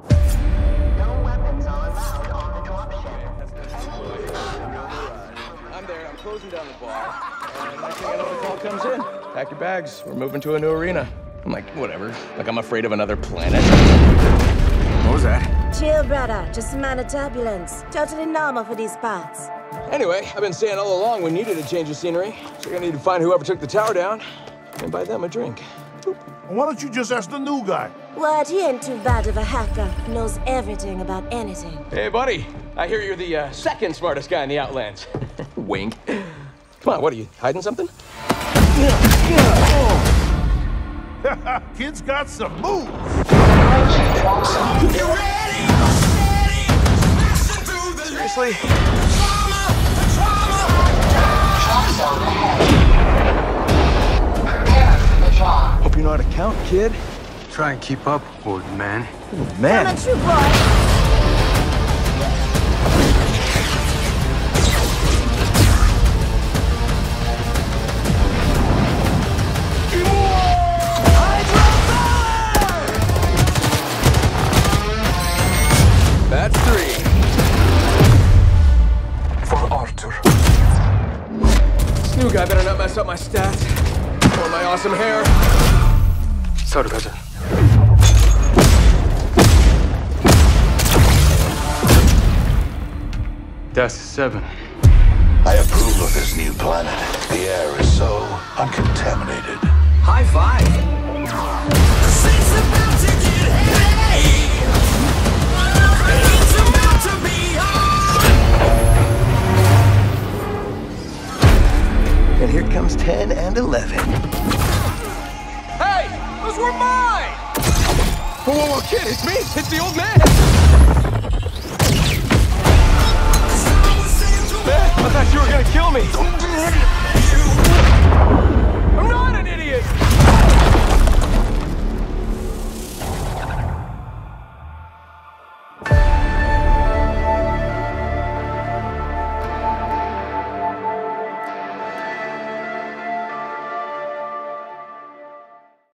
No weapons are allowed on the dropship. I'm there. I'm closing down the bar. And next thing I know, the call comes in. Pack your bags. We're moving to a new arena. I'm like, whatever. Like, I'm afraid of another planet. What was that? Chill, brother. Just a man of turbulence. Totally normal for these parts. Anyway, I've been saying all along we needed a change of scenery. So you're gonna need to find whoever took the tower down and buy them a drink. Why don't you just ask the new guy? What? He ain't too bad of a hacker. Knows everything about anything. Hey, buddy. I hear you're the second smartest guy in the Outlands. Wink. Come on, what are you, hiding something? Kid's got some moves. You ready? Smashing through the... Seriously? Hope you know how to count, kid. Try and keep up, old man. Old man. I'm a true boy. That's three. For Arthur. This new guy better not mess up my stats. Or my awesome hair. Sorry about that. That's seven. I approve of this new planet. The air is so uncontaminated. High five. The seat's about to get heavy. It's about to be on. And here comes 10 and 11. Were mine! Whoa, whoa, whoa, kid, it's me! It's the old man! Man, I thought you were gonna kill me! Don't do it!